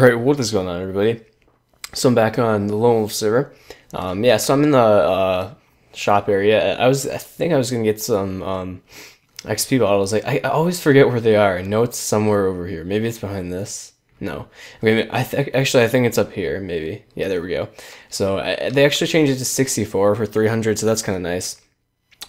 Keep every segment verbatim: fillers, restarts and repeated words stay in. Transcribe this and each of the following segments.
Alright, what is going on, everybody? So I'm back on the Lone Wolf server. Um, yeah, so I'm in the uh, shop area. I was, I think I was going to get some um, X P bottles. Like, I, I always forget where they are. I know it's somewhere over here. Maybe it's behind this. No. I mean, I th actually, I think it's up here, maybe. Yeah, there we go. So I, they actually changed it to sixty-four for three hundred, so that's kind of nice.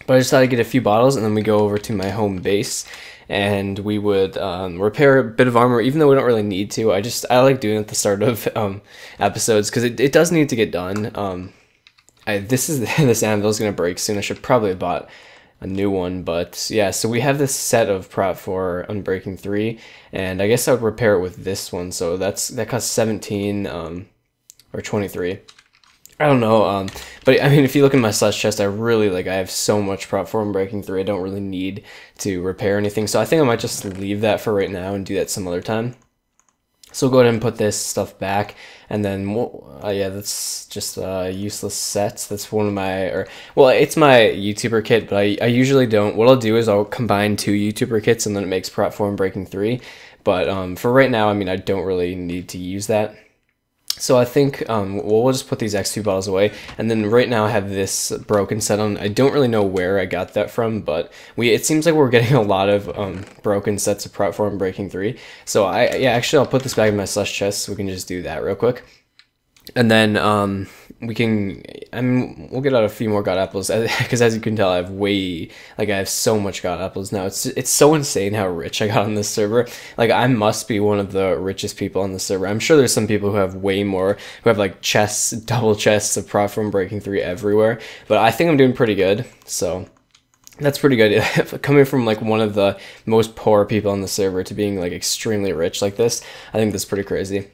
But I just thought I'd get a few bottles, and then we go over to my home base, and we would um, repair a bit of armor, even though we don't really need to. I just I like doing it at the start of um, episodes because it, it does need to get done. Um, I, this is this anvil is gonna break soon. I should probably have bought a new one, but yeah. So we have this set of prop for Unbreaking three, and I guess I would repair it with this one. So that's that costs seventeen um, or twenty-three. I don't know, um, but I mean, if you look in my slash chest, I really, like, I have so much prop for Unbreaking three, I don't really need to repair anything, so I think I might just leave that for right now and do that some other time. So we'll go ahead and put this stuff back, and then, we'll, uh, yeah, that's just uh, useless sets. That's one of my, or, well, it's my YouTuber kit, but I, I usually don't. What I'll do is I'll combine two YouTuber kits, and then it makes prop for Unbreaking three, but um, for right now, I mean, I don't really need to use that. So I think um, well, we'll just put these X P bottles away, and then right now I have this broken set on. I don't really know where I got that from, but we it seems like we're getting a lot of um, broken sets of prop for Unbreaking three. So I yeah, actually I'll put this back in my slash chest, so we can just do that real quick, and then um, we can. I mean, we'll get out a few more god apples because as you can tell, I have way like I have so much god apples now. It's it's so insane how rich I got on this server. Like I must be one of the richest people on the server. I'm sure there's some people who have way more, who have like chests, double chests of prop from Breaking three everywhere. But I think I'm doing pretty good. So that's pretty good. Coming from like one of the most poor people on the server to being like extremely rich like this, I think that's pretty crazy.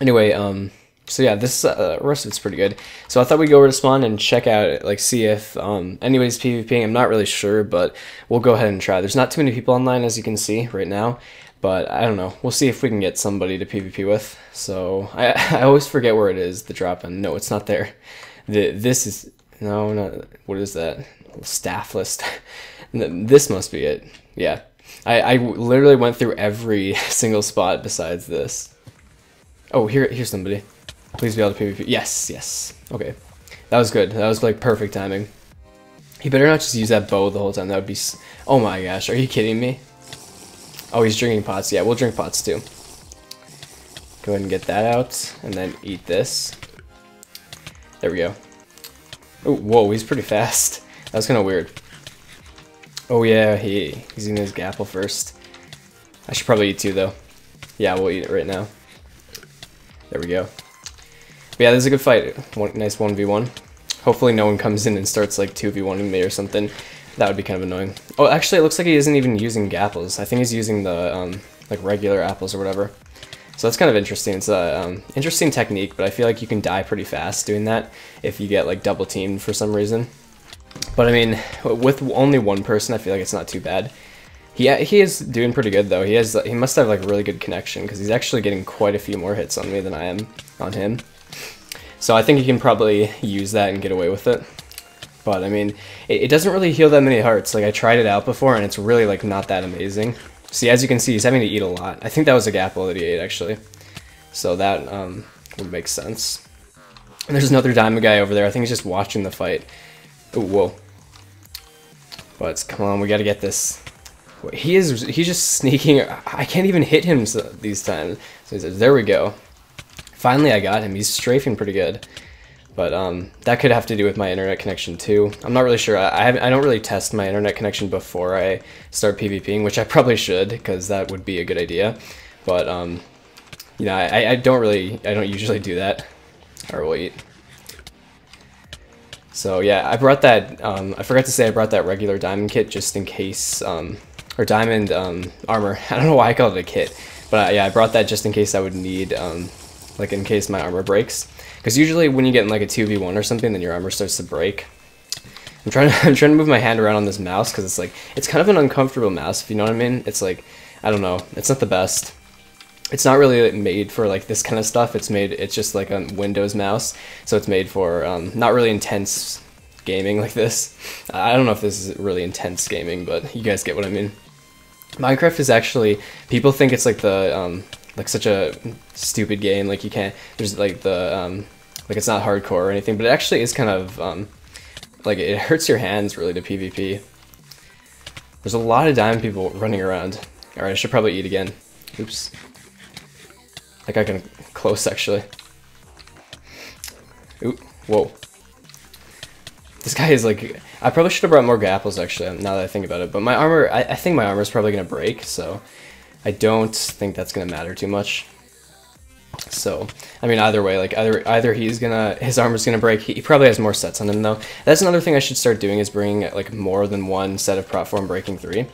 Anyway, um. So yeah, this uh, rest of it's pretty good. So I thought we'd go over to spawn and check out, like, see if um, anybody's PvPing. I'm not really sure, but we'll go ahead and try. There's not too many people online, as you can see right now, but I don't know. We'll see if we can get somebody to PvP with. So I, I always forget where it is, the drop-in. No, it's not there. The, this is... No, not... What is that? Staff list. This must be it. Yeah. I, I literally went through every single spot besides this. Oh, here, here's somebody. Please be able to PvP. Yes, yes. Okay. That was good. That was like perfect timing. He better not just use that bow the whole time. That would be... S oh my gosh. Are you kidding me? Oh, he's drinking pots. Yeah, we'll drink pots too. Go ahead and get that out. And then eat this. There we go. Oh, whoa. He's pretty fast. That was kind of weird. Oh yeah, he he's eating his gapple first. I should probably eat two though. Yeah, we'll eat it right now. There we go. But yeah, this is a good fight. One, nice one v one. Hopefully no one comes in and starts like two v one-ing me or something. That would be kind of annoying. Oh, actually it looks like he isn't even using gapples. I think he's using the um, like regular apples or whatever. So that's kind of interesting. It's an um, interesting technique, but I feel like you can die pretty fast doing that if you get like double teamed for some reason. But I mean, with only one person, I feel like it's not too bad. He, he is doing pretty good though. He, has, he must have like really good connection because he's actually getting quite a few more hits on me than I am on him. So I think you can probably use that and get away with it. But I mean, it, it doesn't really heal that many hearts. Like I tried it out before and it's really like not that amazing. See, as you can see, he's having to eat a lot. I think that was a gapple that he ate actually. So that um, would make sense. And there's another diamond guy over there. I think he's just watching the fight. Ooh, whoa. But come on, we gotta get this. He is, he's just sneaking. I can't even hit him so, these times. So he says, there we go. Finally I got him. He's strafing pretty good. But um, that could have to do with my internet connection too. I'm not really sure. I, I, I don't really test my internet connection before I start PvPing, which I probably should because that would be a good idea. But um, you know, I, I don't really, I don't usually do that. Or we'll eat. So yeah, I brought that, um, I forgot to say I brought that regular diamond kit just in case, um, or diamond um, armor. I don't know why I called it a kit. But uh, yeah, I brought that just in case I would need um, like in case my armor breaks, because usually when you get in like a two v one or something, then your armor starts to break. I'm trying to, I'm trying to move my hand around on this mouse, because it's like, it's kind of an uncomfortable mouse, if you know what I mean. It's like, I don't know, it's not the best. It's not really made for like this kind of stuff. It's made, it's just like a Windows mouse, so it's made for um, not really intense gaming like this. I don't know if this is really intense gaming, but you guys get what I mean. Minecraft is actually, people think it's like the um, like such a stupid game. Like you can't, there's like the, um, like it's not hardcore or anything, but it actually is kind of, um, like it hurts your hands really to PvP. There's a lot of diamond people running around. All right, I should probably eat again. Oops. Like I can close actually. Ooh, whoa. This guy is like, I probably should have brought more apples actually, now that I think about it, but my armor, I, I think my armor is probably going to break, so I don't think that's going to matter too much. So, I mean, either way, like, either either he's gonna, his armor's gonna break, he, he probably has more sets on him, though. That's another thing I should start doing, is bringing, like, more than one set of platform breaking three,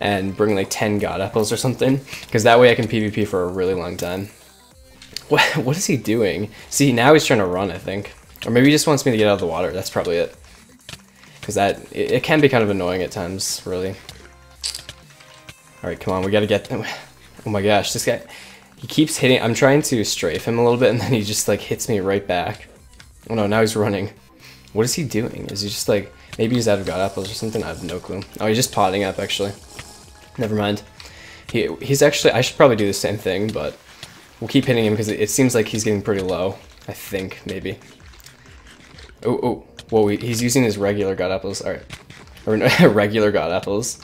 and bring, like, ten god apples or something, because that way I can PvP for a really long time. What, what is he doing? See, now he's trying to run, I think. Or maybe he just wants me to get out of the water, that's probably it. Because that, it, it can be kind of annoying at times, really. Alright, come on, we gotta get, oh my gosh, this guy, he keeps hitting, I'm trying to strafe him a little bit, and then he just, like, hits me right back. Oh no, now he's running. What is he doing? Is he just, like, maybe he's out of god apples or something? I have no clue. Oh, he's just potting up, actually. Never mind. He, he's actually, I should probably do the same thing, but we'll keep hitting him, because it, it seems like he's getting pretty low. I think, maybe. Oh, oh, whoa, he's using his regular god apples, alright. Or no, regular god apples.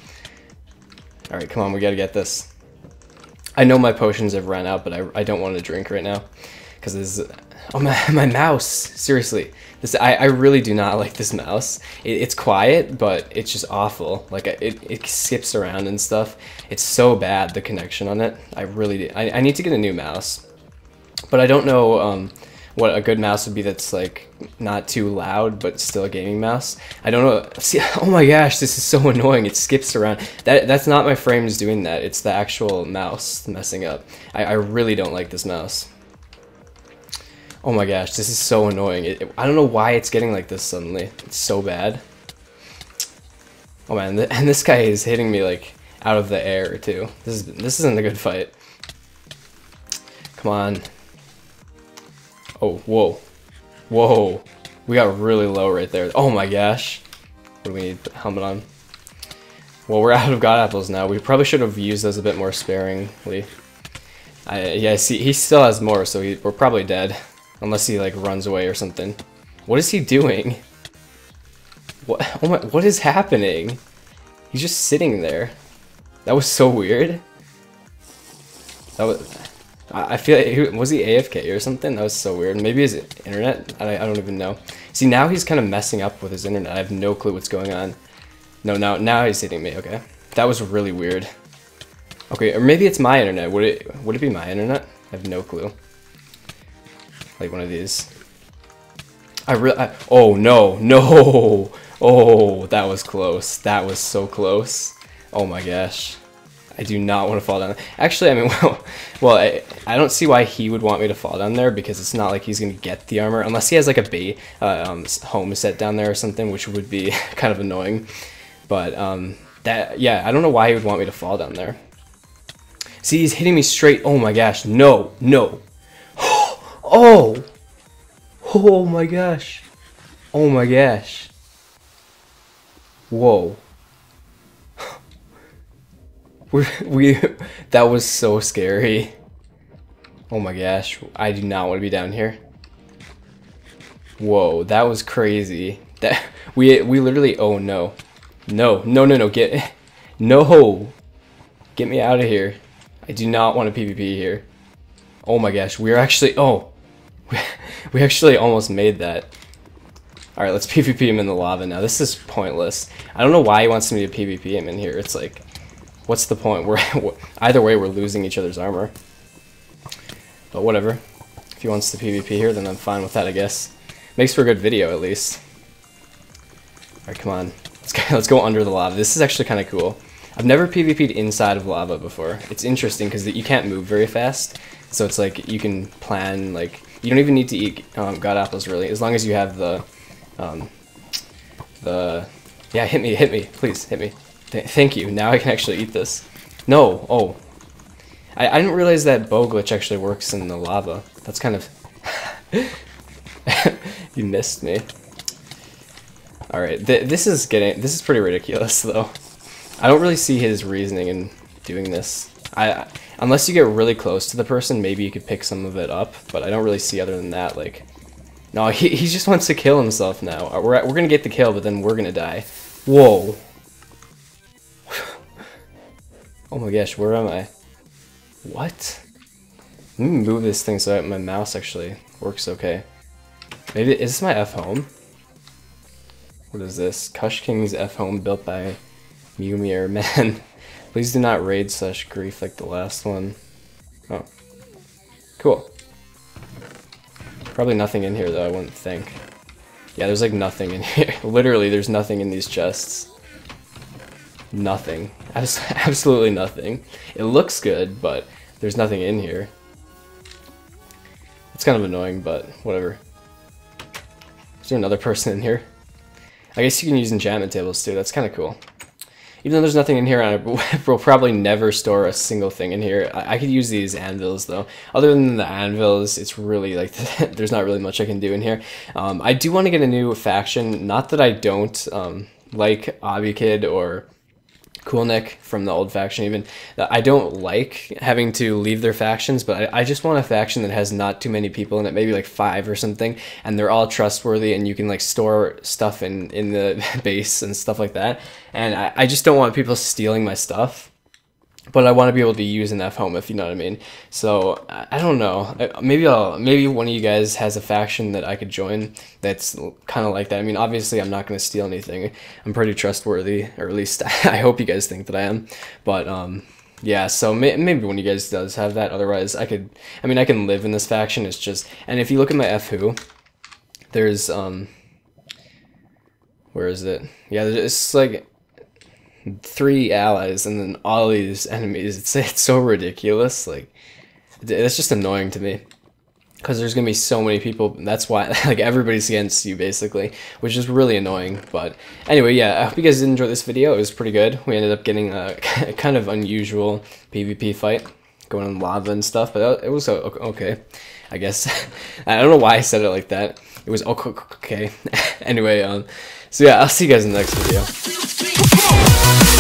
Alright, come on, we gotta get this. I know my potions have run out, but I, I don't want to drink right now. Because this is... Oh, my, my mouse! Seriously. this I, I really do not like this mouse. It, it's quiet, but it's just awful. Like, it, it skips around and stuff. It's so bad, the connection on it. I really do. I, I need to get a new mouse. But I don't know... Um, what a good mouse would be that's like not too loud but still a gaming mouse. I don't know. See, oh my gosh, this is so annoying. It skips around. That that's not my frames doing that. It's the actual mouse messing up. I, I really don't like this mouse. Oh my gosh, this is so annoying. It, it, I don't know why it's getting like this suddenly. It's so bad. Oh man, th and this guy is hitting me like out of the air too. This is this isn't a good fight. Come on. Oh, whoa. Whoa. We got really low right there. Oh my gosh. What do we need? Helmet on. Well, we're out of god apples now. We probably should have used those a bit more sparingly. I, yeah, see, he still has more, so he, we're probably dead. Unless he, like, runs away or something. What is he doing? What, oh my, what is happening? He's just sitting there. That was so weird. That was... I feel like, was he A F K or something? That was so weird. Maybe his internet? I, I don't even know. See, now he's kind of messing up with his internet. I have no clue what's going on. No, now, now he's hitting me. Okay. That was really weird. Okay, or maybe it's my internet. Would it, would it be my internet? I have no clue. Like one of these. I really, oh no, no. Oh, that was close. That was so close. Oh my gosh. I do not want to fall down. Actually, I mean, well, well I, I don't see why he would want me to fall down there, because it's not like he's going to get the armor, unless he has like a bait, uh, um, home set down there or something, which would be kind of annoying. But um, that, yeah, I don't know why he would want me to fall down there. See, he's hitting me straight. Oh my gosh. No, no. Oh, oh my gosh. Oh my gosh. Whoa. We, we, that was so scary. Oh my gosh, I do not want to be down here. Whoa, that was crazy. That we we literally, oh no, no, no, no, no, get, no, get me out of here. I do not want to PvP here. Oh my gosh, we are actually, oh, we, we actually almost made that. All right, let's PvP him in the lava now. This is pointless. I don't know why he wants me to PvP him in here. It's like. What's the point? We're either way, we're losing each other's armor. But whatever. If he wants to PvP here, then I'm fine with that, I guess. Makes for a good video, at least. Alright, come on. Let's go, let's go under the lava. This is actually kind of cool. I've never PvP'd inside of lava before. It's interesting, because you can't move very fast. So it's like, you can plan, like... You don't even need to eat um, god apples, really. As long as you have the... Um, the... Yeah, hit me, hit me. Please, hit me. Thank you. Now I can actually eat this. No. Oh. I, I didn't realize that bow glitch actually works in the lava. That's kind of... You missed me. Alright. Th this is getting... This is pretty ridiculous, though. I don't really see his reasoning in doing this. I unless you get really close to the person, maybe you could pick some of it up, but I don't really see other than that. Like, no, he, he just wants to kill himself now. We're, we're gonna get the kill, but then we're gonna die. Whoa. Oh my gosh, where am I? What? Let me move this thing so my mouse actually works okay. Maybe, is this my F home? What is this? Kush King's F home built by Mumir. Man, please do not raid slash grief like the last one. Oh, cool. Probably nothing in here though, I wouldn't think. Yeah, there's like nothing in here. Literally, there's nothing in these chests. Nothing. Absolutely nothing. It looks good, but there's nothing in here. It's kind of annoying, but whatever. Is there another person in here? I guess you can use enchantment tables too. That's kind of cool. Even though there's nothing in here, I will probably never store a single thing in here. I, I could use these anvils though. Other than the anvils, it's really like there's not really much I can do in here. Um, I do want to get a new faction. Not that I don't um, like Abikid or Coolnick from the old faction even. I don't like having to leave their factions, but I, I just want a faction that has not too many people in it, maybe like five or something, and they're all trustworthy and you can like store stuff in, in the base and stuff like that. And I, I just don't want people stealing my stuff, but I want to be able to use an F home, if you know what I mean. So I don't know. Maybe I'll maybe one of you guys has a faction that I could join that's kind of like that. I mean, obviously I'm not going to steal anything. I'm pretty trustworthy, or at least I hope you guys think that I am. But um, yeah, so may maybe one of you guys does have that. Otherwise, I could. I mean, I can live in this faction. It's just, and if you look at my F who, there's um, where is it? Yeah, it's like three allies and then all these enemies. It's, it's so ridiculous. Like, that's just annoying to me because there's gonna be so many people. That's why, like, everybody's against you basically, which is really annoying. But anyway, yeah, I hope you guys did enjoy this video. It was pretty good. We ended up getting a kind of unusual PvP fight going on lava and stuff, but it was okay, I guess. I don't know why I said it like that. It was okay. Anyway, um so yeah, I'll see you guys in the next video.